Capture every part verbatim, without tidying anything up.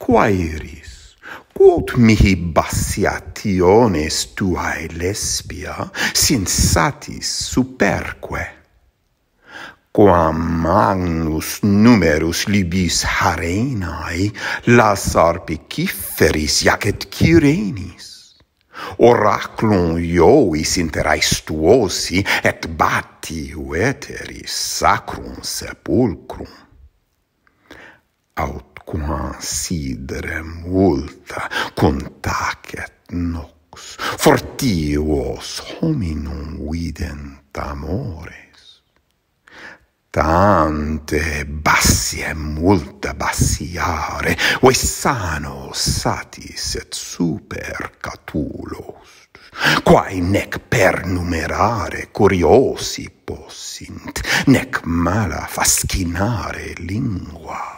Quaeris, quod mihi Bassiationes tuae Lesbia sensatis superque, quam magnus numerus Libys harenae lasarpiciferis jacet Cyrenis, oraculum Iovis inter aestuosi et batti ueteris sacrum sepulcrum. Aut quam sidere multa contacet nox, fortius hominum vident amore, tante bassie multa bassiare, vesano satis et super Catullus, quae nec per numerare curiosi possint, nec mala fascinare lingua.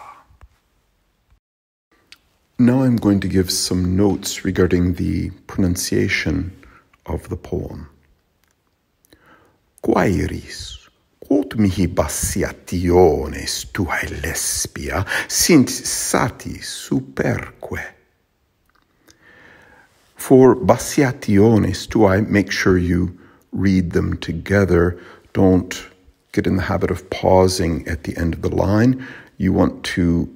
Now I'm going to give some notes regarding the pronunciation of the poem. Quaeris, quod mihi Bassiationes tuae Lesbia sensatis superque. For Bassiationes tuae, make sure you read them together. Don't get in the habit of pausing at the end of the line. You want to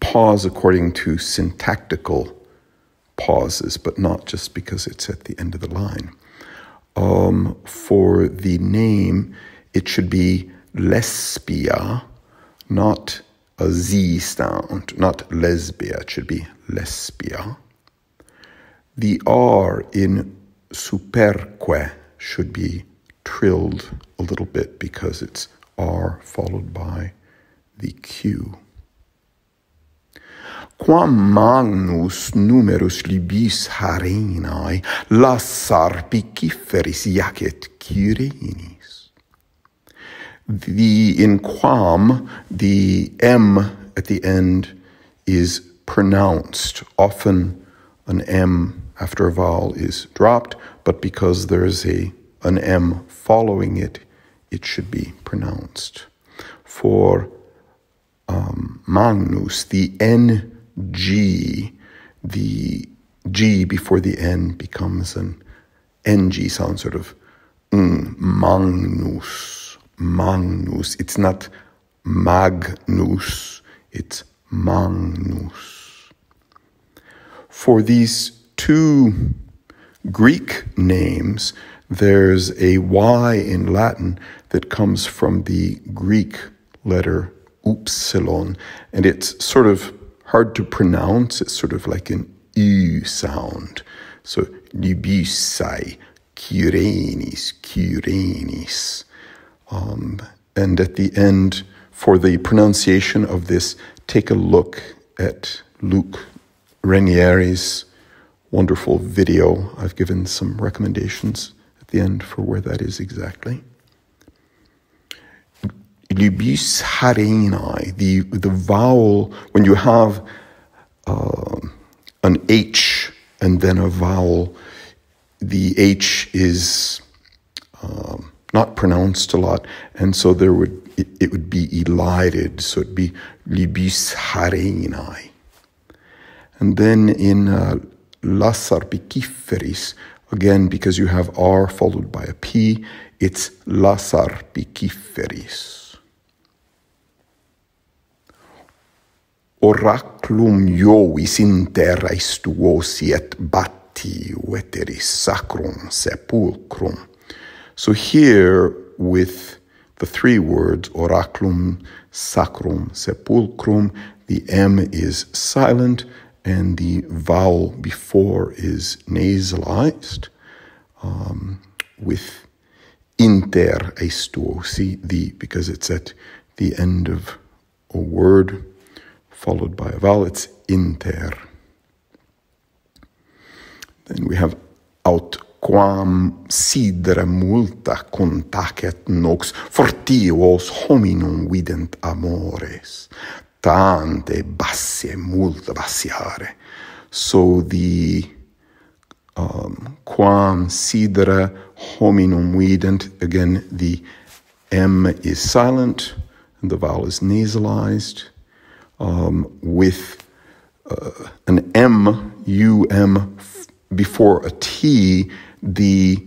pause according to syntactical pauses, but not just because it's at the end of the line. Um, for the name, it should be Lesbia, not a Z sound, not Lesbia. It should be Lesbia. The R in superque should be trilled a little bit because it's R followed by the Q. Quam magnus numerus Libys harenae lasarpiciferis jacet Cyrenis. The in quam, the M at the end is pronounced. Often an M after a vowel is dropped, but because there is a an M following it, it should be pronounced. For um, magnus, the N G, the G before the N becomes an N G sound, sort of mm, magnus. Magnus. It's not Magnus, it's Magnus. For these two Greek names, there's a Y in Latin that comes from the Greek letter upsilon, and it's sort of hard to pronounce. It's sort of like an U sound. So, Libyssa, Cyrenis, Cyrenis. Um, and at the end, for the pronunciation of this, take a look at Luke Ranieri's wonderful video. I've given some recommendations at the end for where that is exactly. Libys harenae, the, the vowel, when you have uh, an H and then a vowel, the H is Um, not pronounced a lot, and so there would it, it would be elided, so it'd be Libys harenae. And then in uh, lasarpiciferis, again, because you have R followed by a P, it's lasarpiciferis. Oraculum Iovis inter aestuosi et batti ueteris sacrum sepulcrum. So here, with the three words, oraculum, sacrum, sepulcrum, the M is silent, and the vowel before is nasalized. Um, with inter aestuosi, the, because it's at the end of a word, followed by a vowel, it's inter. Then we have aut quam sidere multa contacet nox, fortius hominum vident amores, tante bassie multa bassiare. So the um, quam sidere hominum vident, again, the M is silent, and the vowel is nasalized, um, with uh, an M, U M, before a T, the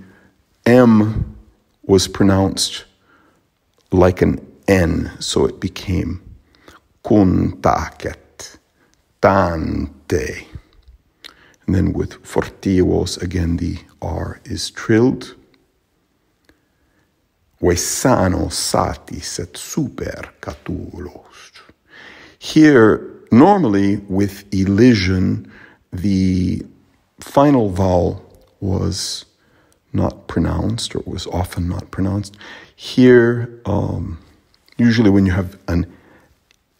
M was pronounced like an N, so it became kuntaket, tante. And then with fortievos, again, the R is trilled. Vesano satis et super Catullus. Here, normally with elision, the final vowel was not pronounced, or was often not pronounced. Here, um, usually when you have an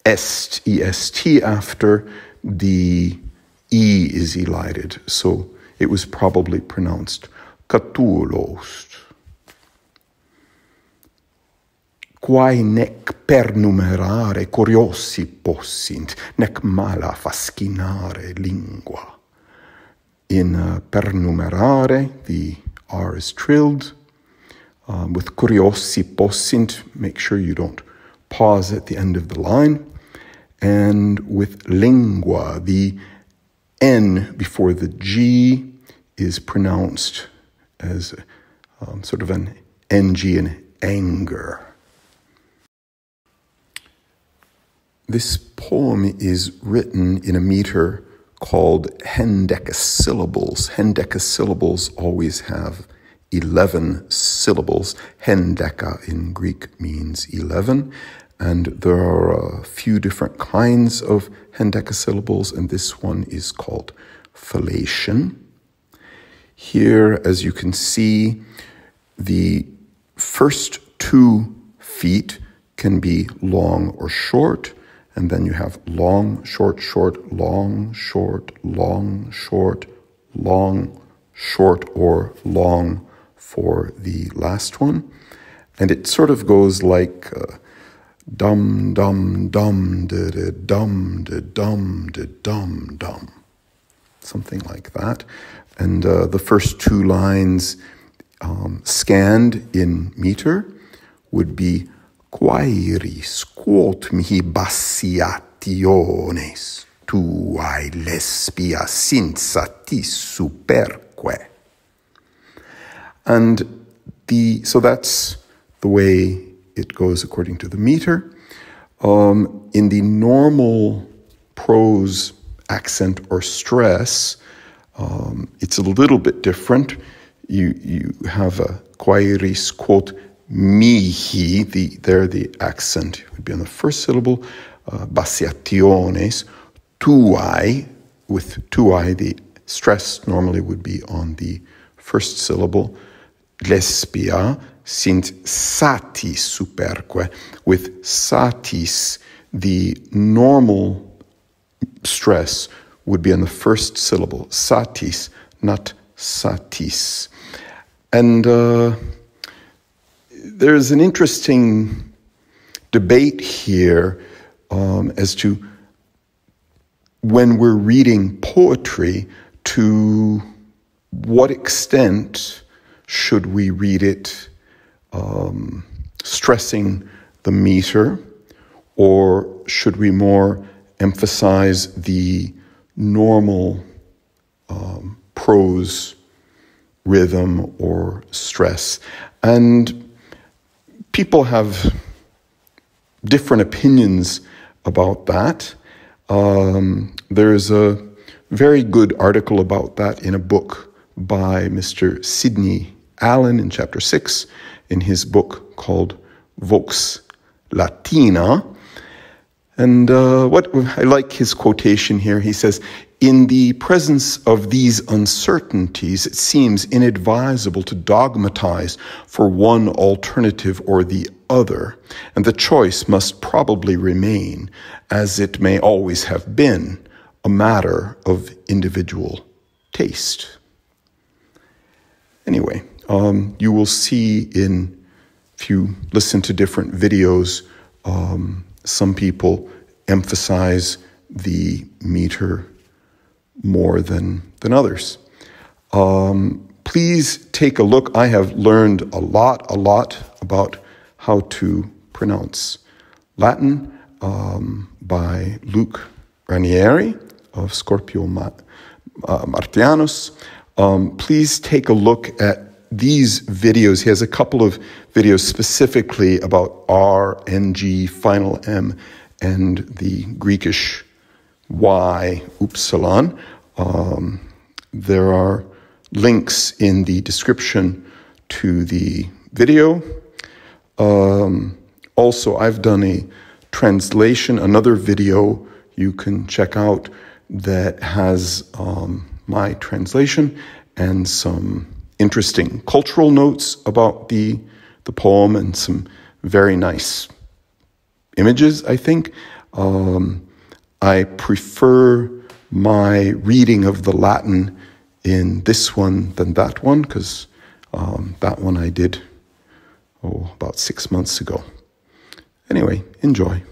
est, est after, the E is elided, so it was probably pronounced Catullus. Quae nec pernumerare curiosi possint, nec mala fascinare lingua. In uh, pernumerare, the R is trilled. Um, with curiosi possint, make sure you don't pause at the end of the line. And with lingua, the N before the G is pronounced as um, sort of an N G in anger. This poem is written in a meter called hendecasyllables. Hendecasyllables always have eleven syllables. Hendeca in Greek means eleven. And there are a few different kinds of hendecasyllables, and this one is called Phalaecean. Here, as you can see, the first two feet can be long or short, and then you have long, short, short, long, short, long, short, long, short, or long for the last one. And it sort of goes like... Uh, dum dum dum da da dum da dum da dum dum, something like that. And uh, the first two lines um, scanned in meter would be Quaeri squot mihi bassiationes tuae Lesbia sinsatis superque. And the so that's the way it goes according to the meter. Um, in the normal prose accent or stress, um, it's a little bit different. You you have a quaeris quot mihi. The there the accent would be on the first syllable. Uh, Bassiationes tuae, with tuae the stress normally would be on the first syllable. Lesbia sint satis superque. With satis, the normal stress would be on the first syllable. Satis, not satis. And uh, there's an interesting debate here um, as to when we're reading poetry, to what extent should we read it um, stressing the meter, or should we more emphasize the normal um, prose rhythm or stress? And people have different opinions about that. Um, there's a very good article about that in a book by Mister Sidney Allen in chapter six, in his book called Vox Latina. And uh, what I like his quotation here, he says, "In the presence of these uncertainties, it seems inadvisable to dogmatize for one alternative or the other, and the choice must probably remain, as it may always have been, a matter of individual taste." Anyway, um, you will see in, if you listen to different videos, um, some people emphasize the meter more than, than others. Um, please take a look. I have learned a lot, a lot about how to pronounce Latin um, by Luke Ranieri of Scorpio Ma uh, Martianus. Um, please take a look at these videos. He has a couple of videos specifically about R, N G, final M, and the Greekish Y, upsilon. Um, there are links in the description to the video. Um, also, I've done a translation, another video you can check out that has um, my translation and some interesting cultural notes about the, the poem and some very nice images, I think. Um, I prefer my reading of the Latin in this one than that one, because um, that one I did oh, about six months ago. Anyway, enjoy.